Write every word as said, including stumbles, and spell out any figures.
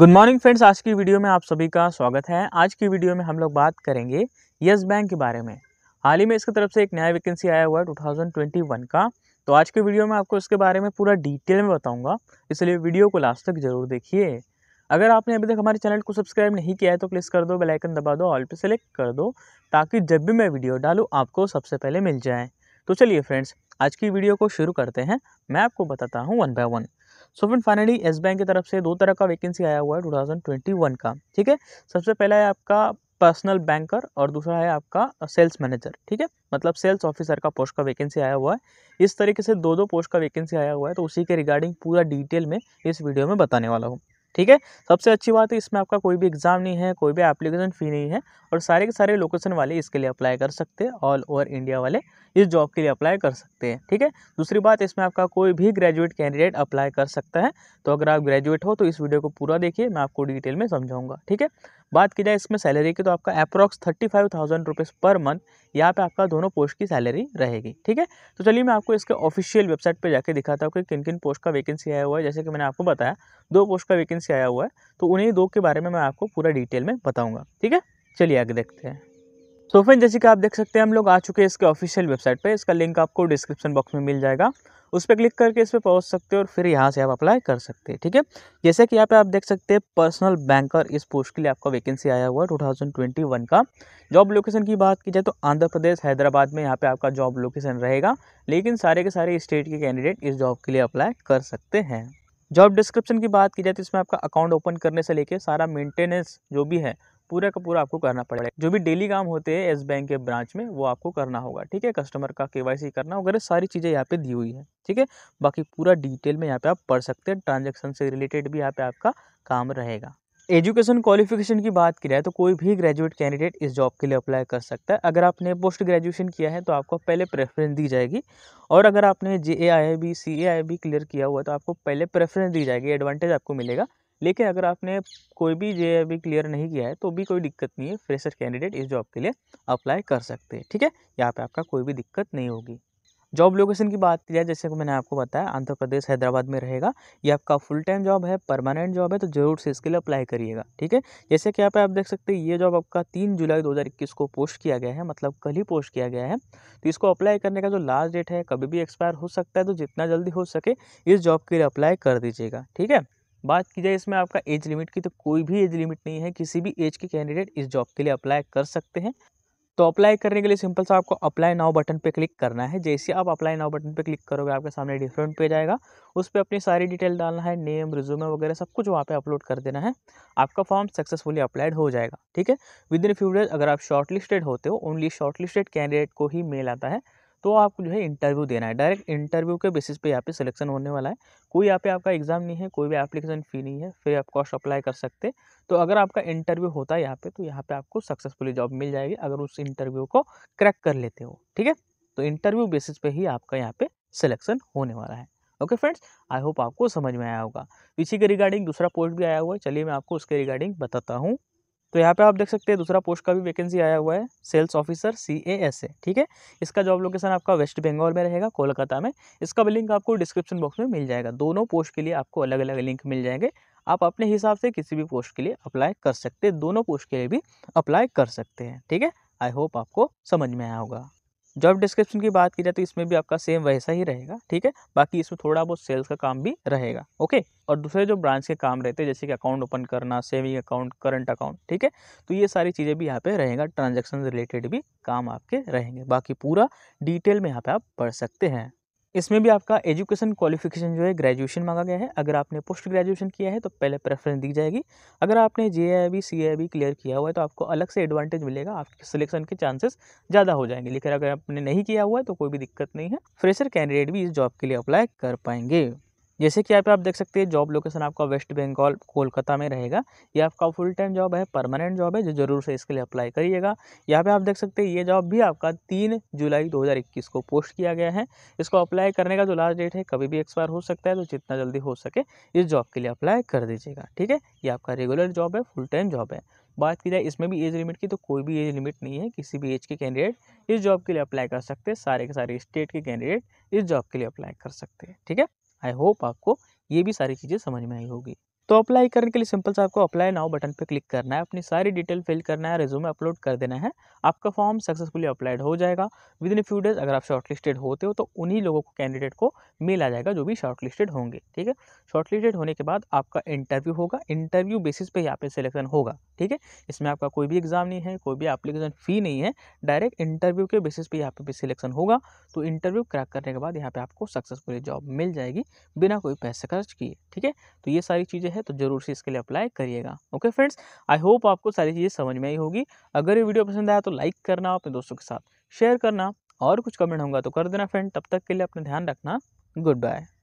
Good morning friends, आज की video में आप सभी का स्वागत है। आज की वीडियो में हम लोग बात करेंगे यस बैंक के बारे में। हाल ही में इसकी तरफ से एक नया वैकेंसी आया हुआ है दो हज़ार इक्कीस का। तो आज की वीडियो में आपको इसके बारे में पूरा डिटेल में बताऊंगा, इसलिए वीडियो को लास्ट तक जरूर देखिए। अगर आपने अभी तक हमारे चैनल को सब्सक्राइब नहीं किया है तो प्लीज़ कर दो, बेल आइकन दबा दो, ऑल पे सेलेक्ट कर दो, ताकि जब भी मैं वीडियो डालूँ आपको सबसे पहले मिल जाए। तो चलिए फ्रेंड्स, आज की वीडियो को शुरू करते हैं। मैं आपको बताता हूँ one by one. So friend, finally Yes Bank की तरफ से दो तरह का वैकेंसी आया हुआ है दो हज़ार इक्कीस का। ठीक है, सबसे पहला है आपका पर्सनल बैंकर और दूसरा है आपका सेल्स मैनेजर। ठीक है, मतलब सेल्स ऑफिसर का पोस्ट का वैकेंसी आया हुआ है। इस तरीके से दो दो पोस्ट का वैकेंसी आया हुआ है, तो उसी के रिगार्डिंग पूरा डिटेल में इस वीडियो में बताने वाला हूँ। ठीक है, सबसे अच्छी बात है इसमें आपका कोई भी एग्ज़ाम नहीं है, कोई भी एप्लीकेशन फ़ी नहीं है, और सारे के सारे लोकेशन वाले इसके लिए अप्लाई कर सकते हैं। ऑल ओवर इंडिया वाले इस जॉब के लिए अप्लाई कर सकते हैं। ठीक है, दूसरी बात, इसमें आपका कोई भी ग्रेजुएट कैंडिडेट अप्लाई कर सकता है। तो अगर आप ग्रेजुएट हो तो इस वीडियो को पूरा देखिए, मैं आपको डिटेल में समझाऊँगा। ठीक है, बात की जाए इसमें सैलरी की, तो आपका approx thirty five thousand rupees per month यहाँ पे आपका दोनों पोस्ट की सैलरी रहेगी। ठीक है, तो चलिए मैं आपको इसके ऑफिशियल वेबसाइट पे जाके दिखाता हूँ कि किन किन पोस्ट का वैकेंसी आया हुआ है। जैसे कि मैंने आपको बताया दो पोस्ट का वैकेंसी आया हुआ है, तो उन्हीं दो के बारे में मैं आपको पूरा डिटेल में बताऊँगा। ठीक है, चलिए आगे देखते हैं। सो फ्रेंड्स, जैसे कि आप देख सकते हैं हम लोग आ चुके हैं इसके ऑफिशियल वेबसाइट पर। इसका लिंक आपको डिस्क्रिप्शन बॉक्स में मिल जाएगा, उस पर क्लिक करके इस पर पहुँच सकते हो और फिर यहाँ से आप अप्लाई कर सकते हैं। ठीक है, जैसे कि यहाँ पे आप देख सकते हैं पर्सनल बैंकर, इस पोस्ट के लिए आपका वैकेंसी आया हुआ है दो हज़ार इक्कीस का। जॉब लोकेशन की बात की जाए तो आंध्र प्रदेश, हैदराबाद में यहाँ पे आपका जॉब लोकेशन रहेगा, लेकिन सारे के सारे स्टेट के कैंडिडेट इस जॉब के लिए अप्लाई कर सकते हैं। जॉब डिस्क्रिप्शन की बात की जाए तो इसमें आपका अकाउंट ओपन करने से लेकर सारा मेंटेनेंस जो भी है पूरा का पूरा आपको करना पड़ेगा। जो भी डेली काम होते हैं येस बैंक के ब्रांच में वो आपको करना होगा। ठीक है, कस्टमर का केवाईसी करना वगैरह सारी चीज़ें यहाँ पे दी हुई है। ठीक है, बाकी पूरा डिटेल में यहाँ पे आप पढ़ सकते हैं। ट्रांजैक्शन से रिलेटेड भी यहाँ पे आपका काम रहेगा। एजुकेशन क्वालिफिकेशन की बात की जाए तो कोई भी ग्रेजुएट कैंडिडेट इस जॉब के लिए अप्लाई कर सकता है। अगर आपने पोस्ट ग्रेजुएशन किया है तो आपको पहले प्रेफरेंस दी जाएगी, और अगर आपने J A I B C A I B clear किया हुआ है तो आपको पहले प्रेफरेंस दी जाएगी, एडवांटेज आपको मिलेगा। लेकिन अगर आपने कोई भी जे अभी क्लियर नहीं किया है तो भी कोई दिक्कत नहीं है, फ्रेशर कैंडिडेट इस जॉब के लिए अप्लाई कर सकते हैं। ठीक है, यहाँ पे आपका कोई भी दिक्कत नहीं होगी। जॉब लोकेशन की बात की जाए, जैसे कि मैंने आपको बताया आंध्र प्रदेश हैदराबाद में रहेगा। ये आपका फुल टाइम जॉब है, परमानेंट जॉब है, तो जरूर से इसके लिए अप्लाई करिएगा। ठीक है, जैसे कि यहाँ पे आप देख सकते हैं ये जॉब आपका तीन जुलाई दो हज़ार इक्कीस को पोस्ट किया गया है, मतलब कल ही पोस्ट किया गया है। तो इसको अप्लाई करने का जो लास्ट डेट है कभी भी एक्सपायर हो सकता है, तो जितना जल्दी हो सके इस जॉब के लिए अप्लाई कर दीजिएगा। ठीक है, बात की जाए इसमें आपका एज लिमिट की, तो कोई भी एज लिमिट नहीं है, किसी भी एज के कैंडिडेट इस जॉब के लिए अप्लाई कर सकते हैं। तो अप्लाई करने के लिए सिंपल सा आपको अप्लाई नाउ बटन पे क्लिक करना है। जैसे आप अप्लाई नाउ बटन पे क्लिक करोगे आपके सामने डिफरेंट पेज आएगा, उस पर अपनी सारी डिटेल डालना है, नेम, रिज्यूमे वगैरह सब कुछ वहाँ पे अपलोड कर देना है। आपका फॉर्म सक्सेसफुली अप्लाइड हो जाएगा। ठीक है, विद इन फ्यू डेज अगर आप शॉर्टलिस्टेड होते हो, ओनली शॉर्टलिस्टेड कैंडिडेट को ही मेल आता है, तो आपको जो है इंटरव्यू देना है। डायरेक्ट इंटरव्यू के बेसिस पे यहाँ पे सिलेक्शन होने वाला है। कोई यहाँ पे आपका एग्ज़ाम नहीं है, कोई भी एप्लीकेशन फ़ी नहीं है, फिर आप कॉस्ट अप्लाई कर सकते। तो अगर आपका इंटरव्यू होता है यहाँ पे, तो यहाँ पे आपको सक्सेसफुली जॉब मिल जाएगी, अगर उस इंटरव्यू को क्रैक कर लेते हो। ठीक है, तो इंटरव्यू बेसिस पे ही आपका यहाँ पे सिलेक्शन होने वाला है। ओके फ्रेंड्स, आई होप आपको समझ में आया होगा। इसी के रिगार्डिंग दूसरा पोस्ट भी आया हुआ है, चलिए मैं आपको उसके रिगार्डिंग बताता हूँ। तो यहाँ पे आप देख सकते हैं दूसरा पोस्ट का भी वैकेंसी आया हुआ है, sales officer C A S A. ठीक है, इसका जॉब लोकेशन आपका वेस्ट बंगाल में रहेगा, कोलकाता में। इसका भी लिंक आपको डिस्क्रिप्शन बॉक्स में मिल जाएगा। दोनों पोस्ट के लिए आपको अलग अलग लिंक मिल जाएंगे, आप अपने हिसाब से किसी भी पोस्ट के लिए अप्लाई कर सकते हैं। दोनों पोस्ट के लिए भी अप्लाई कर सकते हैं। ठीक है, आई होप आपको समझ में आया होगा। जॉब डिस्क्रिप्शन की बात की जाए तो इसमें भी आपका सेम वैसा ही रहेगा। ठीक है, बाकी इसमें थोड़ा बहुत सेल्स का काम भी रहेगा। ओके, और दूसरे जो ब्रांच के काम रहते हैं, जैसे कि अकाउंट ओपन करना, सेविंग अकाउंट, करंट अकाउंट। ठीक है, तो ये सारी चीज़ें भी यहाँ पे रहेगा। ट्रांजैक्शन रिलेटेड भी काम आपके रहेंगे, बाकी पूरा डिटेल में यहाँ पे आप पढ़ सकते हैं। इसमें भी आपका एजुकेशन क्वालिफिकेशन जो है ग्रेजुएशन मांगा गया है। अगर आपने पोस्ट ग्रेजुएशन किया है तो पहले प्रेफरेंस दी जाएगी। अगर आपने J I B C I B clear किया हुआ है तो आपको अलग से एडवांटेज मिलेगा, आपके सिलेक्शन के चांसेस ज़्यादा हो जाएंगे। लेकिन अगर आपने नहीं किया हुआ है तो कोई भी दिक्कत नहीं है, फ्रेशर कैंडिडेट भी इस जॉब के लिए अप्लाई कर पाएंगे। जैसे कि यहाँ पे आप देख सकते हैं जॉब लोकेशन आपका वेस्ट बंगाल कोलकाता में रहेगा। ये आपका फुल टाइम जॉब है, परमानेंट जॉब है, जो जरूर से इसके लिए अप्लाई करिएगा। यहाँ पे आप देख सकते हैं ये जॉब भी आपका तीन जुलाई दो हज़ार इक्कीस को पोस्ट किया गया है। इसको अप्लाई करने का जो लास्ट डेट है कभी भी एक्सपायर हो सकता है, तो जितना जल्दी हो सके इस जॉब के लिए अप्लाई कर दीजिएगा। ठीक है, ये आपका रेगुलर जॉब है, फुल टाइम जॉब है। बात की जाए इसमें भी एज लिमिट की, तो कोई भी एज लिमिट नहीं है, किसी भी एज के कैंडिडेट इस जॉब के लिए अप्लाई कर सकते हैं। सारे के सारे स्टेट के कैंडिडेट इस जॉब के लिए अप्लाई कर सकते हैं। ठीक है, आई होप आपको ये भी सारी चीज़ें समझ में आई होगी। तो अप्लाई करने के लिए सिंपल से आपको अप्लाई नाउ बटन पे क्लिक करना है, अपनी सारी डिटेल फिल करना है, रिज्यूमे अपलोड कर देना है, आपका फॉर्म सक्सेसफुली अप्लाइड हो जाएगा। विद इन फ्यू डेज अगर आप शॉर्टलिस्टेड होते हो तो उन्हीं लोगों को कैंडिडेट को मेल आ जाएगा जो भी शॉर्टलिस्टेड होंगे। ठीक है, शॉर्टलिस्टेड होने के बाद आपका इंटरव्यू होगा, इंटरव्यू बेसिस पे यहाँ पे सिलेक्शन होगा। ठीक है, इसमें आपका कोई भी एग्जाम नहीं है, कोई भी एप्लीकेशन फ़ी नहीं है, डायरेक्ट इंटरव्यू के बेसिस पे यहाँ पे भी सिलेक्शन होगा। तो इंटरव्यू क्रैक करने के बाद यहाँ पे आपको सक्सेसफुली जॉब मिल जाएगी बिना कोई पैसे खर्च किए। ठीक है, तो ये सारी चीज़ें हैं, तो जरूर से इसके लिए अप्लाई करिएगा। ओके फ्रेंड्स, आई होप आपको सारी चीज़ें समझ में आई होगी। अगर ये वीडियो पसंद आया तो लाइक करना, अपने दोस्तों के साथ शेयर करना और कुछ कमेंट होगा तो कर देना फ्रेंड। तब तक के लिए अपना ध्यान रखना, गुड बाय।